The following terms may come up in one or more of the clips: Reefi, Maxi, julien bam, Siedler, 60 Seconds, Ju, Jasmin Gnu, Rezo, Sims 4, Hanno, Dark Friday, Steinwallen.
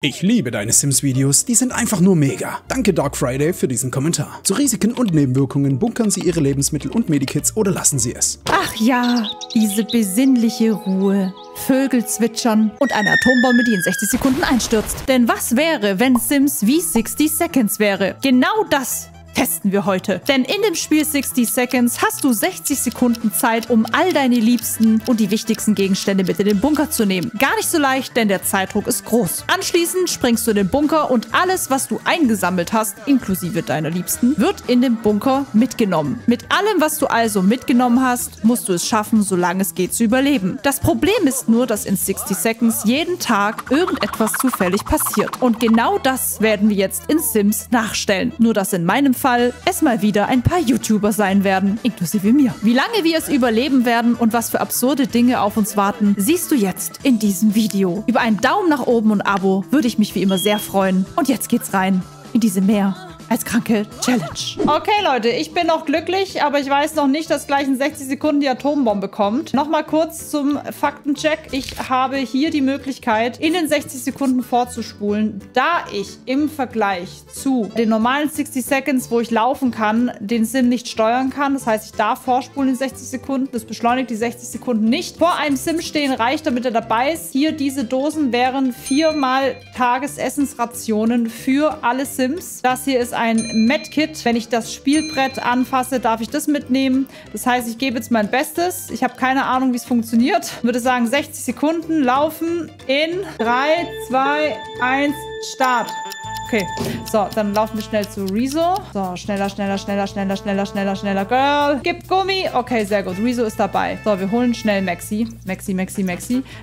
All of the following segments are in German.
Ich liebe deine Sims-Videos, die sind einfach nur mega. Danke Dark Friday für diesen Kommentar. Zu Risiken und Nebenwirkungen bunkern Sie Ihre Lebensmittel und Medikits oder lassen Sie es. Ach ja, diese besinnliche Ruhe. Vögel zwitschern und eine Atombombe, die in 60 Sekunden einstürzt. Denn was wäre, wenn Sims wie 60 Seconds wäre? Genau das testen wir heute. Denn in dem Spiel 60 Seconds hast du 60 Sekunden Zeit, um all deine Liebsten und die wichtigsten Gegenstände mit in den Bunker zu nehmen. Gar nicht so leicht, denn der Zeitdruck ist groß. Anschließend springst du in den Bunker und alles, was du eingesammelt hast, inklusive deiner Liebsten, wird in den Bunker mitgenommen. Mit allem, was du also mitgenommen hast, musst du es schaffen, solange es geht, zu überleben. Das Problem ist nur, dass in 60 Seconds jeden Tag irgendetwas zufällig passiert. Und genau das werden wir jetzt in Sims nachstellen. Nur, dass in meinem Fall es mal wieder ein paar YouTuber sein werden, inklusive mir. Wie lange wir es überleben werden und was für absurde Dinge auf uns warten, siehst du jetzt in diesem Video. Über einen Daumen nach oben und Abo würde ich mich wie immer sehr freuen. Und jetzt geht's rein in diese mehr als kranke Challenge. Okay, Leute, ich bin noch glücklich, aber ich weiß noch nicht, dass gleich in 60 Sekunden die Atombombe kommt. Nochmal kurz zum Faktencheck. Ich habe hier die Möglichkeit, in den 60 Sekunden vorzuspulen, da ich im Vergleich zu den normalen 60 Seconds, wo ich laufen kann, den Sim nicht steuern kann. Das heißt, ich darf vorspulen in 60 Sekunden. Das beschleunigt die 60 Sekunden nicht. Vor einem Sim stehen reicht, damit er dabei ist. Hier diese Dosen wären 4-mal Tagesessensrationen für alle Sims. Das hier ist ein Medkit. Wenn ich das Spielbrett anfasse, darf ich das mitnehmen. Das heißt, ich gebe jetzt mein Bestes. Ich habe keine Ahnung, wie es funktioniert. Ich würde sagen, 60 Sekunden laufen in 3, 2, 1, Start. Okay, so, dann laufen wir schnell zu Rezo. So, schneller, schneller, schneller, schneller, schneller, schneller, schneller, Girl. Gib Gummi. Okay, sehr gut. Rezo ist dabei. So, wir holen schnell Maxi. Maxi.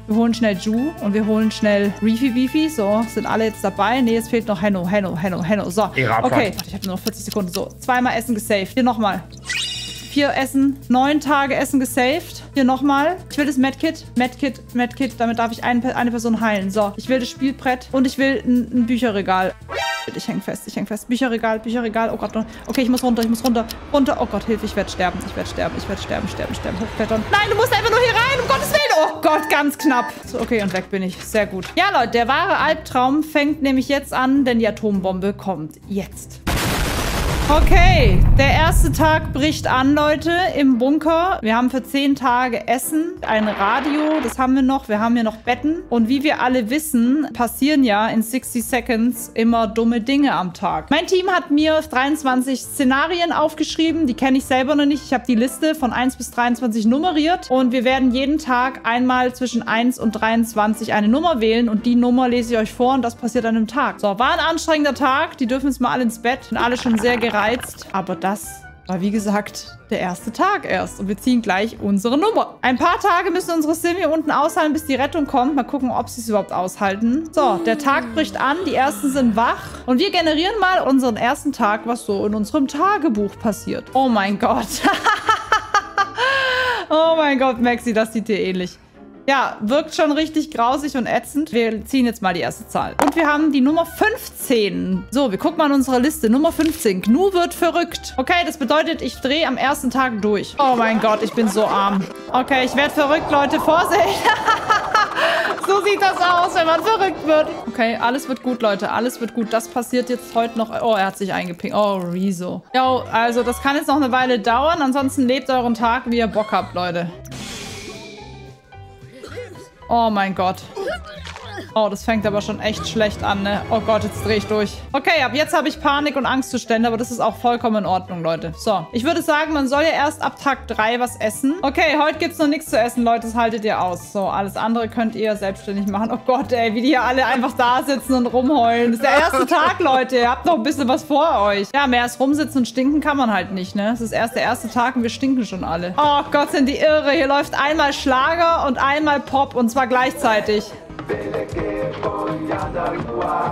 Wir holen schnell Ju und wir holen schnell Reefi. So, sind alle jetzt dabei? Nee, es fehlt noch Hanno. So, okay. Ich habe nur noch 40 Sekunden. So, 2-mal Essen gesaved. Hier nochmal. 4 Essen, 9 Tage Essen gesaved. Hier nochmal. Ich will das Medkit. Damit darf ich eine Person heilen. So, ich will das Spielbrett und ich will ein Bücherregal. Ich hänge fest, Bücherregal. Oh Gott, okay, ich muss runter. Oh Gott, Hilfe, ich werde sterben. Hochklettern. Nein, du musst einfach nur hier rein, um Gottes Willen. Oh Gott, ganz knapp. So, okay, und weg bin ich. Sehr gut. Ja, Leute, der wahre Albtraum fängt nämlich jetzt an, denn die Atombombe kommt jetzt. Okay, der erste Tag bricht an, Leute, im Bunker. Wir haben für 10 Tage Essen, ein Radio, das haben wir noch. Wir haben hier noch Betten. Und wie wir alle wissen, passieren ja in 60 Seconds immer dumme Dinge am Tag. Mein Team hat mir 23 Szenarien aufgeschrieben. Die kenne ich selber noch nicht. Ich habe die Liste von 1 bis 23 nummeriert. Und wir werden jeden Tag einmal zwischen 1 und 23 eine Nummer wählen. Und die Nummer lese ich euch vor und das passiert an einem Tag. So, war ein anstrengender Tag. Die dürfen jetzt mal alle ins Bett. Sind alle schon sehr gereizt. Aber das war, wie gesagt, der erste Tag erst. Und wir ziehen gleich unsere Nummer. Ein paar Tage müssen unsere Sim hier unten aushalten, bis die Rettung kommt. Mal gucken, ob sie es überhaupt aushalten. So, der Tag bricht an. Die Ersten sind wach. Und wir generieren mal unseren ersten Tag, was so in unserem Tagebuch passiert. Oh mein Gott. Oh mein Gott, Maxi, das sieht dir ähnlich. Ja, wirkt schon richtig grausig und ätzend. Wir ziehen jetzt mal die erste Zahl. Und wir haben die Nummer 15. So, wir gucken mal in unserer Liste. Nummer 15. Gnu wird verrückt. Okay, das bedeutet, ich drehe am ersten Tag durch. Oh mein Gott, ich bin so arm. Okay, ich werde verrückt, Leute. Vorsicht. So sieht das aus, wenn man verrückt wird. Okay, alles wird gut, Leute. Alles wird gut. Das passiert jetzt heute noch. Oh, er hat sich eingepinkt. Oh, Rezo. Jo, also das kann jetzt noch eine Weile dauern. Ansonsten lebt euren Tag, wie ihr Bock habt, Leute. Oh mein Gott. Oh, das fängt aber schon echt schlecht an, ne? Oh Gott, jetzt drehe ich durch. Okay, ab jetzt habe ich Panik und Angstzustände, aber das ist auch vollkommen in Ordnung, Leute. So, ich würde sagen, man soll ja erst ab Tag 3 was essen. Okay, heute gibt es noch nichts zu essen, Leute, das haltet ihr aus. So, alles andere könnt ihr selbstständig machen. Oh Gott, ey, wie die hier alle einfach da sitzen und rumheulen. Das ist der erste Tag, Leute, ihr habt noch ein bisschen was vor euch. Ja, mehr als rumsitzen und stinken kann man halt nicht, ne? Es ist erst der erste Tag und wir stinken schon alle. Oh Gott, sind die irre. Hier läuft einmal Schlager und einmal Pop und zwar gleichzeitig.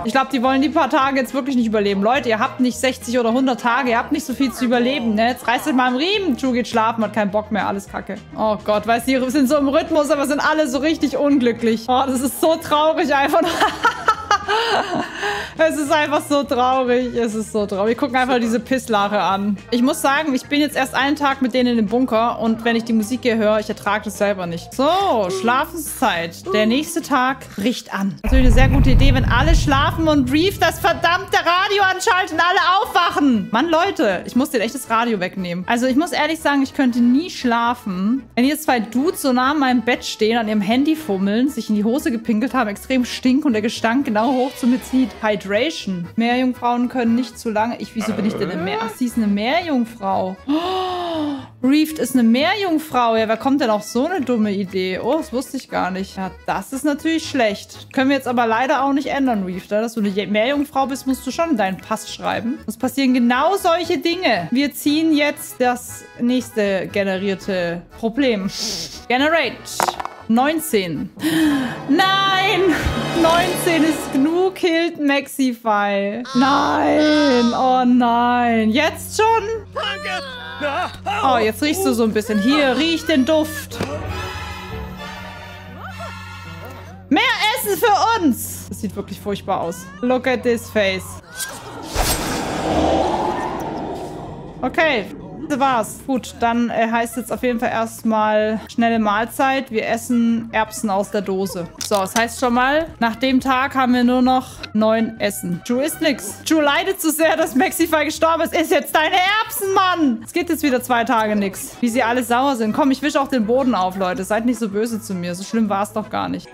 Ich glaube, die wollen die paar Tage jetzt wirklich nicht überleben. Leute, ihr habt nicht 60 oder 100 Tage. Ihr habt nicht so viel zu überleben, ne? Jetzt reißt euch mal am Riemen. Ju geht schlafen, hat keinen Bock mehr. Alles kacke. Oh Gott, weißt du, die sind so im Rhythmus, aber sind alle so richtig unglücklich. Oh, das ist so traurig einfach. Es ist einfach so traurig. Es ist so traurig. Wir gucken einfach diese Pisslache an. Ich muss sagen, ich bin jetzt erst einen Tag mit denen im Bunker und wenn ich die Musik hier höre, ich ertrage das selber nicht. So, Schlafenszeit. Der nächste Tag bricht an. Natürlich eine sehr gute Idee, wenn alle schlafen und Reef das verdammte Radio anschalten und alle aufwachen. Mann, Leute, ich muss den echt das Radio wegnehmen. Also ich muss ehrlich sagen, ich könnte nie schlafen, wenn jetzt zwei Dudes so nah an meinem Bett stehen, an ihrem Handy fummeln, sich in die Hose gepinkelt haben, extrem stinken und der Gestank genau hoch zu mir zieht. Hydration. Meerjungfrauen können nicht zu lange... Wieso bin ich denn im Meer? Ach, sie ist eine Meerjungfrau. Oh, Reeft ist eine Meerjungfrau. Ja, wer kommt denn auf so eine dumme Idee? Oh, das wusste ich gar nicht. Ja, das ist natürlich schlecht. Können wir jetzt aber leider auch nicht ändern, Reeft. Dass du eine Meerjungfrau bist, musst du schon deinen Pass schreiben. Es passieren genau solche Dinge. Wir ziehen jetzt das nächste generierte Problem. Generate. 19. Nein! 19 ist Gnu killed Maxify. Nein! Oh nein! Jetzt schon? Oh, jetzt riechst du so ein bisschen. Hier, riech den Duft. Mehr Essen für uns! Das sieht wirklich furchtbar aus. Look at this face. Okay. Das war's. Gut, dann heißt jetzt auf jeden Fall erstmal schnelle Mahlzeit. Wir essen Erbsen aus der Dose. So, das heißt schon mal, nach dem Tag haben wir nur noch 9 Essen. Ju isst nix. Ju leidet so sehr, dass Maxify gestorben ist. Iss jetzt deine Erbsen, Mann! Es geht jetzt wieder 2 Tage nix. Wie sie alle sauer sind. Komm, ich wische auch den Boden auf, Leute. Seid nicht so böse zu mir. So schlimm war's doch gar nicht.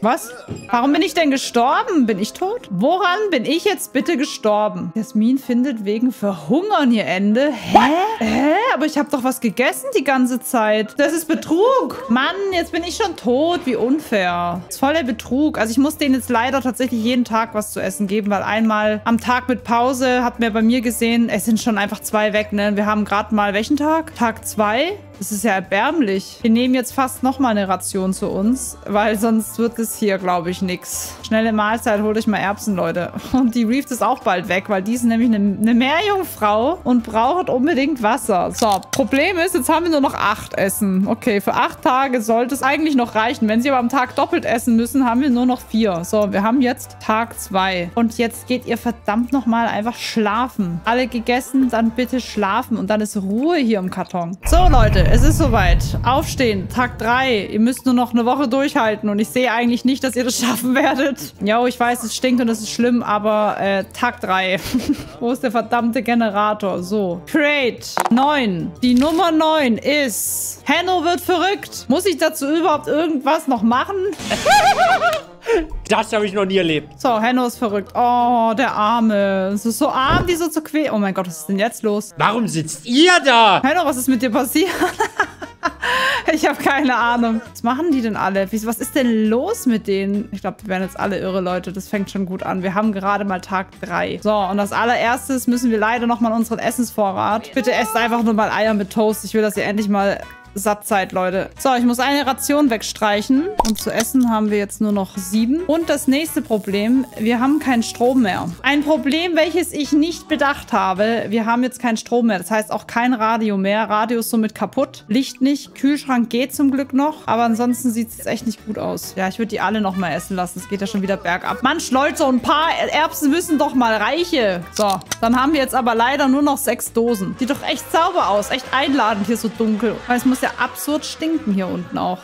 Was? Warum bin ich denn gestorben? Bin ich tot? Woran bin ich jetzt bitte gestorben? Jasmin findet wegen Verhungern ihr Ende. Hä? Hä? Aber ich habe doch was gegessen die ganze Zeit. Das ist Betrug. Mann, jetzt bin ich schon tot. Wie unfair. Das ist voller Betrug. Also ich muss denen jetzt leider tatsächlich jeden Tag was zu essen geben, weil einmal am Tag mit Pause hat mir bei mir gesehen, es sind schon einfach 2 weg, ne? Wir haben gerade mal welchen Tag? Tag 2. Das ist ja erbärmlich. Wir nehmen jetzt fast nochmal eine Ration zu uns, weil sonst wird es hier, glaube ich, nix. Schnelle Mahlzeit, holt euch mal Erbsen, Leute. Und die Reef ist auch bald weg, weil die ist nämlich eine Meerjungfrau und braucht unbedingt Wasser. So, Problem ist, jetzt haben wir nur noch 8 Essen. Okay, für 8 Tage sollte es eigentlich noch reichen. Wenn sie aber am Tag doppelt essen müssen, haben wir nur noch 4. So, wir haben jetzt Tag 2. Und jetzt geht ihr verdammt nochmal einfach schlafen. Alle gegessen, dann bitte schlafen. Und dann ist Ruhe hier im Karton. So, Leute. Es ist soweit. Aufstehen. Tag 3. Ihr müsst nur noch eine Woche durchhalten. Und ich sehe eigentlich nicht, dass ihr das schaffen werdet. Jo, ich weiß, es stinkt und es ist schlimm, aber Tag 3. Wo ist der verdammte Generator? So. Create. 9. Die Nummer 9 ist... Hanno wird verrückt. Muss ich dazu überhaupt irgendwas noch machen? Das habe ich noch nie erlebt. So, Hanno ist verrückt. Oh, der Arme. Es ist so arm, die so zu quälen. Oh mein Gott, was ist denn jetzt los? Warum sitzt ihr da? Hanno, was ist mit dir passiert? Ich habe keine Ahnung. Was machen die denn alle? Was ist denn los mit denen? Ich glaube, wir werden jetzt alle irre, Leute. Das fängt schon gut an. Wir haben gerade mal Tag 3. So, und als allererstes müssen wir leider nochmal unseren Essensvorrat. Bitte esst einfach nur mal Eier mit Toast. Ich will, dass ihr endlich mal... satt seid, Leute. So, ich muss eine Ration wegstreichen. Und zu essen haben wir jetzt nur noch 7. Und das nächste Problem, wir haben keinen Strom mehr. Ein Problem, welches ich nicht bedacht habe. Wir haben jetzt keinen Strom mehr. Das heißt auch kein Radio mehr. Radio ist somit kaputt. Licht nicht. Kühlschrank geht zum Glück noch. Aber ansonsten sieht es echt nicht gut aus. Ja, ich würde die alle nochmal essen lassen. Es geht ja schon wieder bergab. Mensch, Leute, so ein paar Erbsen müssen doch mal reichen. So, dann haben wir jetzt aber leider nur noch 6 Dosen. Sieht doch echt sauber aus. Echt einladend hier so dunkel. Weil es muss ja absurd stinken hier unten auch.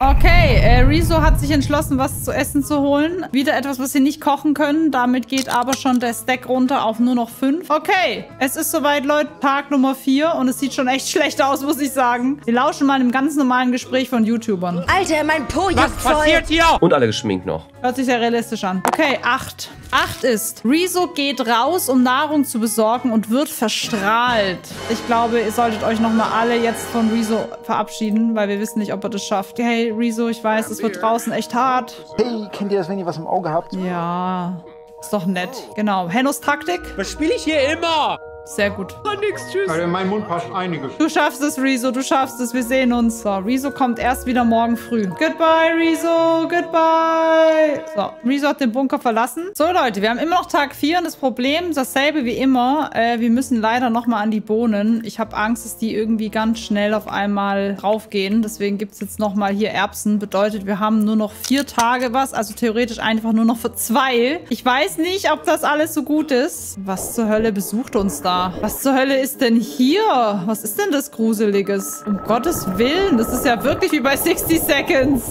Okay, Rezo hat sich entschlossen, was zu essen zu holen. Wieder etwas, was sie nicht kochen können. Damit geht aber schon der Stack runter auf nur noch 5. Okay, es ist soweit, Leute. Tag Nummer 4 und es sieht schon echt schlecht aus, muss ich sagen. Wir lauschen mal einem ganz normalen Gespräch von YouTubern. Alter, mein Po ist voll. Was passiert hier? Und alle geschminkt noch. Hört sich sehr realistisch an. Okay, 8. 8 ist, Rezo geht raus, um Nahrung zu besorgen und wird verstrahlt. Ich glaube, ihr solltet euch nochmal alle jetzt von Rezo verabschieden, weil wir wissen nicht, ob er das schafft. Hey, Rezo, ich weiß, es wird draußen echt hart. Hey, kennt ihr das, wenn ihr was im Auge habt? Ja, ist doch nett. Genau, Hannos Taktik. Was spiele ich hier immer? Sehr gut. Oh, nix, tschüss. Also in meinen Mund passt einiges. Du schaffst es, Rezo, du schaffst es, wir sehen uns. So, Rezo kommt erst wieder morgen früh. Goodbye, Rezo, goodbye. Friday. So, Rezo hat den Bunker verlassen. So, Leute, wir haben immer noch Tag 4 und das Problem ist dasselbe wie immer. Wir müssen leider nochmal an die Bohnen. Ich habe Angst, dass die irgendwie ganz schnell auf einmal raufgehen. Deswegen gibt es jetzt nochmal hier Erbsen. Bedeutet, wir haben nur noch 4 Tage was. Also theoretisch einfach nur noch für 2. Ich weiß nicht, ob das alles so gut ist. Was zur Hölle besucht uns da? Was zur Hölle ist denn hier? Was ist denn das Gruseliges? Um Gottes Willen, das ist ja wirklich wie bei 60 Seconds.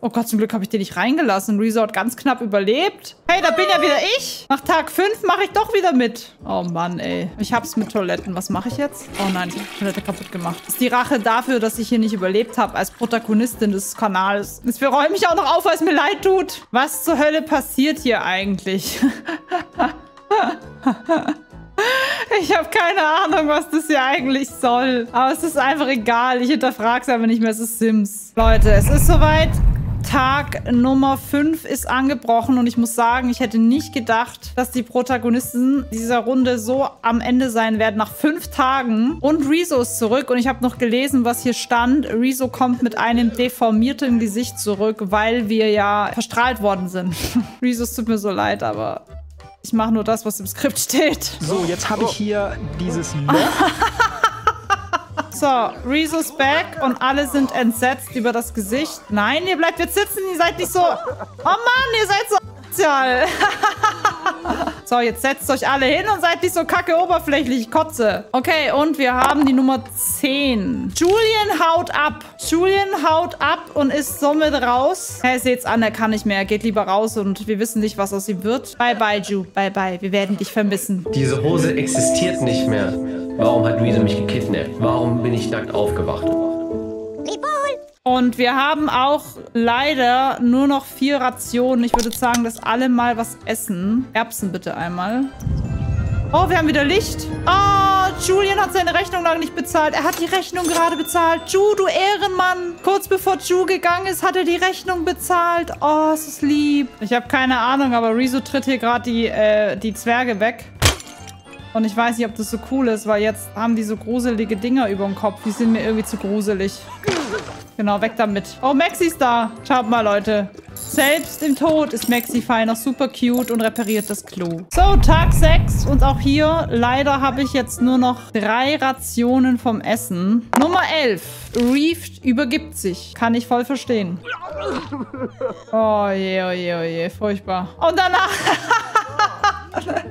Oh Gott, zum Glück habe ich den nicht reingelassen. Rezo hat ganz knapp überlebt. Hey, da bin ja wieder ich. Nach Tag 5 mache ich doch wieder mit. Oh Mann, ey. Ich hab's mit Toiletten. Was mache ich jetzt? Oh nein, ich habe die Toilette kaputt gemacht. Das ist die Rache dafür, dass ich hier nicht überlebt habe als Protagonistin des Kanals. Jetzt bereue ich mich auch noch auf, weil es mir leid tut. Was zur Hölle passiert hier eigentlich? Ich habe keine Ahnung, was das hier eigentlich soll. Aber es ist einfach egal. Ich hinterfrage es einfach nicht mehr. Es ist Sims. Leute, es ist soweit. Tag Nummer 5 ist angebrochen und ich muss sagen, ich hätte nicht gedacht, dass die Protagonisten dieser Runde so am Ende sein werden nach 5 Tagen. Und Rezo ist zurück und ich habe noch gelesen, was hier stand. Rezo kommt mit einem deformierten Gesicht zurück, weil wir ja verstrahlt worden sind. Rezo, es tut mir so leid, aber ich mache nur das, was im Skript steht. So, jetzt habe ich hier dieses Loch. So, Rezo's back und alle sind entsetzt über das Gesicht. Nein, ihr bleibt jetzt sitzen, ihr seid nicht so... Oh Mann, ihr seid so asozial. So, jetzt setzt euch alle hin und seid nicht so kacke oberflächlich, ich kotze. Okay, und wir haben die Nummer 10. Julian haut ab. Julian haut ab und ist somit raus. Hey, seht's an, er kann nicht mehr. Er geht lieber raus und wir wissen nicht, was aus ihm wird. Bye, bye, Ju. Bye, bye. Wir werden dich vermissen. Diese Hose existiert nicht mehr. Warum hat Rezo mich gekidnappt? Warum bin ich nackt aufgewacht? Und wir haben auch leider nur noch 4 Rationen. Ich würde sagen, dass alle mal was essen. Erbsen bitte einmal. Oh, wir haben wieder Licht. Oh, Julian hat seine Rechnung lange nicht bezahlt. Er hat die Rechnung gerade bezahlt. Ju, du Ehrenmann. Kurz bevor Ju gegangen ist, hat er die Rechnung bezahlt. Oh, es ist lieb. Ich habe keine Ahnung, aber Rezo tritt hier gerade die Zwerge weg. Und ich weiß nicht, ob das so cool ist, weil jetzt haben die so gruselige Dinger über den Kopf. Die sind mir irgendwie zu gruselig. Genau, weg damit. Oh, Maxi ist da. Schaut mal, Leute. Selbst im Tod ist Maxi fein, noch super cute und repariert das Klo. So, Tag 6. Und auch hier, leider habe ich jetzt nur noch 3 Rationen vom Essen. Nummer 11. Reefi übergibt sich. Kann ich voll verstehen. Oh je, furchtbar. Und danach...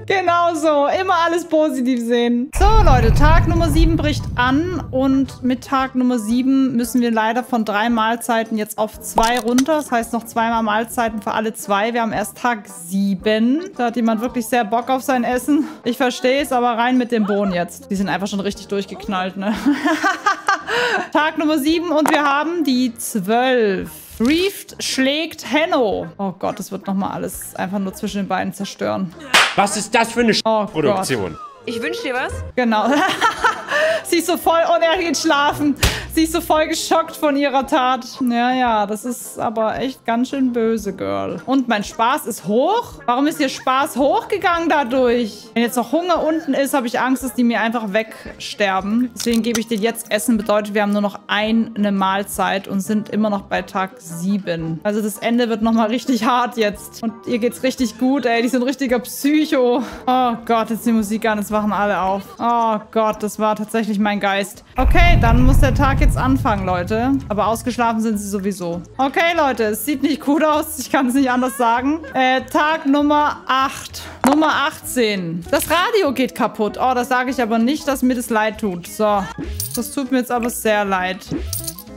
Genau so. Immer alles positiv sehen. So, Leute. Tag Nummer 7 bricht an. Und mit Tag Nummer 7 müssen wir leider von 3 Mahlzeiten jetzt auf 2 runter. Das heißt, noch 2 Mahlzeiten für alle 2. Wir haben erst Tag 7. Da hat jemand wirklich sehr Bock auf sein Essen. Ich verstehe es, aber rein mit den Bohnen jetzt. Die sind einfach schon richtig durchgeknallt, ne? Tag Nummer 7 und wir haben die 12. Reefi schlägt Hanno. Oh Gott, das wird nochmal alles einfach nur zwischen den beiden zerstören. Was ist das für eine Produktion? Ich wünsche dir was. Genau. Sie ist so voll, und er geht schlafen. Sie ist so voll geschockt von ihrer Tat. Ja, das ist aber echt ganz schön böse, Girl. Und mein Spaß ist hoch? Warum ist ihr Spaß hochgegangen dadurch? Wenn jetzt noch Hunger unten ist, habe ich Angst, dass die mir einfach wegsterben. Deswegen gebe ich dir jetzt Essen. Bedeutet, wir haben nur noch eine Mahlzeit und sind immer noch bei Tag 7. Also das Ende wird nochmal richtig hart jetzt. Und ihr geht's richtig gut, ey. Die sind richtiger Psycho. Oh Gott, jetzt ist die Musik an. Jetzt wachen alle auf. Oh Gott, das war tatsächlich mein Geist. Okay, dann muss der Tag jetzt anfangen, Leute. Aber ausgeschlafen sind sie sowieso. Okay, Leute, es sieht nicht gut aus. Ich kann es nicht anders sagen. Tag Nummer 8. Nummer 18. Das Radio geht kaputt. Oh, das sage ich aber nicht, dass mir das leid tut. So, das tut mir jetzt aber sehr leid.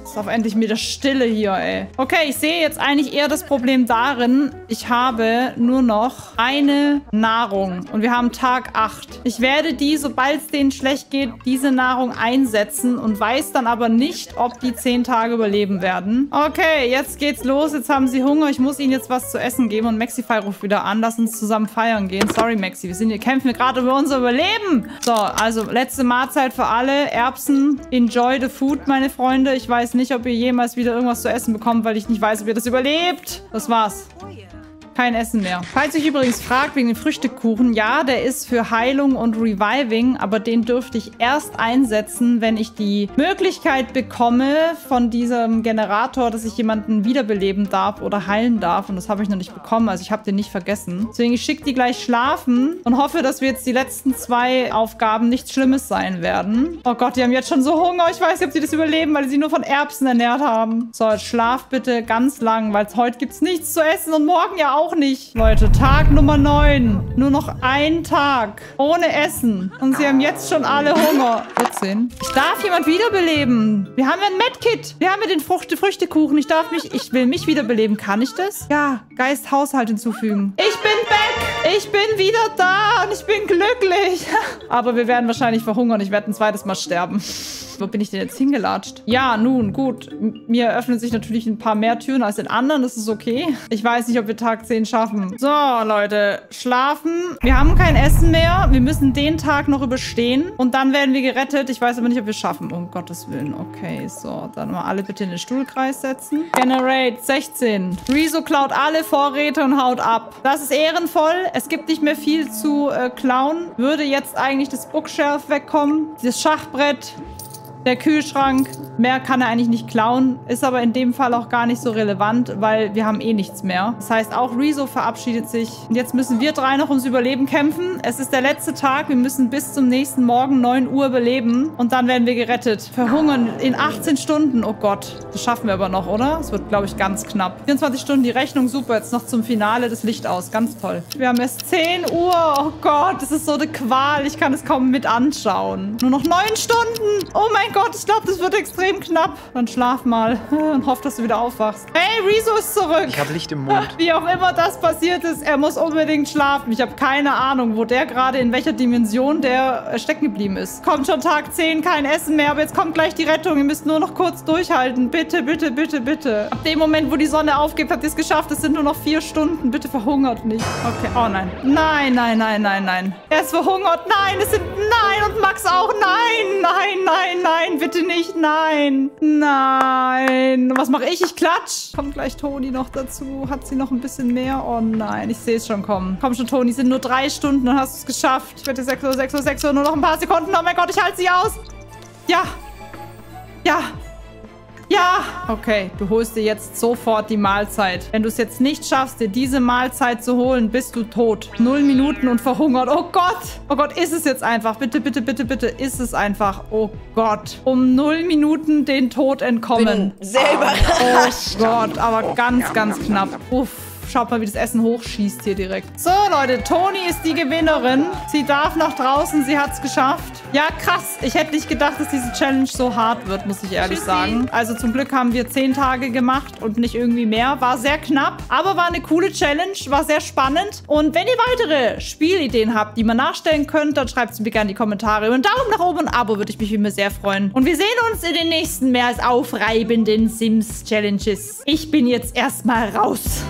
Ist auch endlich wieder Stille hier, ey. Okay, ich sehe jetzt eigentlich eher das Problem darin, ich habe nur noch eine Nahrung. Und wir haben Tag 8. Ich werde die, sobald es denen schlecht geht, diese Nahrung einsetzen und weiß dann aber nicht, ob die 10 Tage überleben werden. Okay, jetzt geht's los. Jetzt haben sie Hunger. Ich muss ihnen jetzt was zu essen geben. Und Maxify ruft wieder an. Lass uns zusammen feiern gehen. Sorry, Maxi. Wir kämpfen gerade über unser Überleben. So, also letzte Mahlzeit für alle. Erbsen. Enjoy the food, meine Freunde. Ich weiß nicht, ob ihr jemals wieder irgendwas zu essen bekommt, weil ich nicht weiß, ob ihr das überlebt. Das war's. Kein Essen mehr. Falls ihr euch übrigens fragt wegen dem Früchtekuchen, ja, der ist für Heilung und Reviving, aber den dürfte ich erst einsetzen, wenn ich die Möglichkeit bekomme von diesem Generator, dass ich jemanden wiederbeleben darf oder heilen darf. Und das habe ich noch nicht bekommen, also ich habe den nicht vergessen. Deswegen, ich schicke die gleich schlafen und hoffe, dass wir jetzt die letzten zwei Aufgaben nichts Schlimmes sein werden. Oh Gott, die haben jetzt schon so Hunger. Ich weiß nicht, ob sie das überleben, weil sie nur von Erbsen ernährt haben. So, jetzt schlaf bitte ganz lang, weil heute gibt es nichts zu essen und morgen ja auch nicht. Leute, Tag Nummer 9. Nur noch ein Tag ohne Essen. Und sie haben jetzt schon alle Hunger. 14. Ich darf jemand wiederbeleben. Wir haben ja ein Medkit. Wir haben ja den Früchtekuchen. Ich will mich wiederbeleben. Kann ich das? Ja. Geist Haushalt hinzufügen. Ich bin back. Ich bin wieder da. Und ich bin glücklich. Aber wir werden wahrscheinlich verhungern. Ich werde ein zweites Mal sterben. Wo bin ich denn jetzt hingelatscht? Ja, nun, gut. Mir öffnen sich natürlich ein paar mehr Türen als den anderen. Das ist okay. Ich weiß nicht, ob wir Tag 10 schaffen. So, Leute. Schlafen. Wir haben kein Essen mehr. Wir müssen den Tag noch überstehen. Und dann werden wir gerettet. Ich weiß aber nicht, ob wir es schaffen. Um Gottes Willen. Okay, so. Dann mal alle bitte in den Stuhlkreis setzen. Generate 16. Rezo klaut alle Vorräte und haut ab. Das ist ehrenvoll. Es gibt nicht mehr viel zu klauen. Würde jetzt eigentlich das Bookshelf wegkommen. Das Schachbrett. Der Kühlschrank, mehr kann er eigentlich nicht klauen, ist aber in dem Fall auch gar nicht so relevant, weil wir haben eh nichts mehr. Das heißt, auch Rezo verabschiedet sich. Und jetzt müssen wir drei noch ums Überleben kämpfen. Es ist der letzte Tag, wir müssen bis zum nächsten Morgen 9 Uhr überleben und dann werden wir gerettet. Verhungern in 18 Stunden, oh Gott, das schaffen wir aber noch, oder? Das wird, glaube ich, ganz knapp. 24 Stunden die Rechnung, super, jetzt noch zum Finale das Licht aus, ganz toll. Wir haben erst 10 Uhr, oh Gott, das ist so eine Qual, ich kann es kaum mit anschauen. Nur noch 9 Stunden, oh mein Gott. Gott, ich glaube, das wird extrem knapp. Dann schlaf mal und hoff, dass du wieder aufwachst. Hey, Rezo ist zurück. Ich habe Licht im Mund. Wie auch immer das passiert ist, er muss unbedingt schlafen. Ich habe keine Ahnung, wo der gerade, in welcher Dimension der stecken geblieben ist. Kommt schon Tag 10, kein Essen mehr, aber jetzt kommt gleich die Rettung. Ihr müsst nur noch kurz durchhalten. Bitte, bitte, bitte, bitte. Ab dem Moment, wo die Sonne aufgeht, habt ihr es geschafft. Es sind nur noch 4 Stunden. Bitte verhungert nicht. Okay. Oh nein. Nein, nein, nein, nein, nein. Er ist verhungert. Nein, es sind... Nein, und Max auch. Nein, nein, nein, nein. Nein, bitte nicht. Nein. Nein. Was mache ich? Ich klatsch. Kommt gleich Toni noch dazu. Hat sie noch ein bisschen mehr? Oh nein. Ich sehe es schon kommen. Komm schon, Toni. Es sind nur 3 Stunden. Dann hast du es geschafft. Bitte 6 Uhr, 6 Uhr, 6 Uhr. Nur noch ein paar Sekunden. Oh mein Gott, ich halte sie aus. Ja. Ja. Ja! Okay, du holst dir jetzt sofort die Mahlzeit. Wenn du es jetzt nicht schaffst, dir diese Mahlzeit zu holen, bist du tot. 0 Minuten und verhungert. Oh Gott! Oh Gott, iss es jetzt einfach. Bitte, bitte, bitte, bitte, iss es einfach. Oh Gott. Um 0 Minuten den Tod entkommen. Bin selber. Oh Gott, aber ganz, ganz knapp. Uff. Schaut mal, wie das Essen hochschießt hier direkt. So, Leute, Toni ist die Gewinnerin. Sie darf nach draußen, sie hat es geschafft. Ja, krass. Ich hätte nicht gedacht, dass diese Challenge so hart wird, muss ich ehrlich sagen. Also zum Glück haben wir 10 Tage gemacht und nicht irgendwie mehr. War sehr knapp, aber war eine coole Challenge. War sehr spannend. Und wenn ihr weitere Spielideen habt, die man nachstellen könnt, dann schreibt es mir gerne in die Kommentare. Und Daumen nach oben und ein Abo würde ich mich immer sehr freuen. Und wir sehen uns in den nächsten mehr als aufreibenden Sims-Challenges. Ich bin jetzt erstmal raus.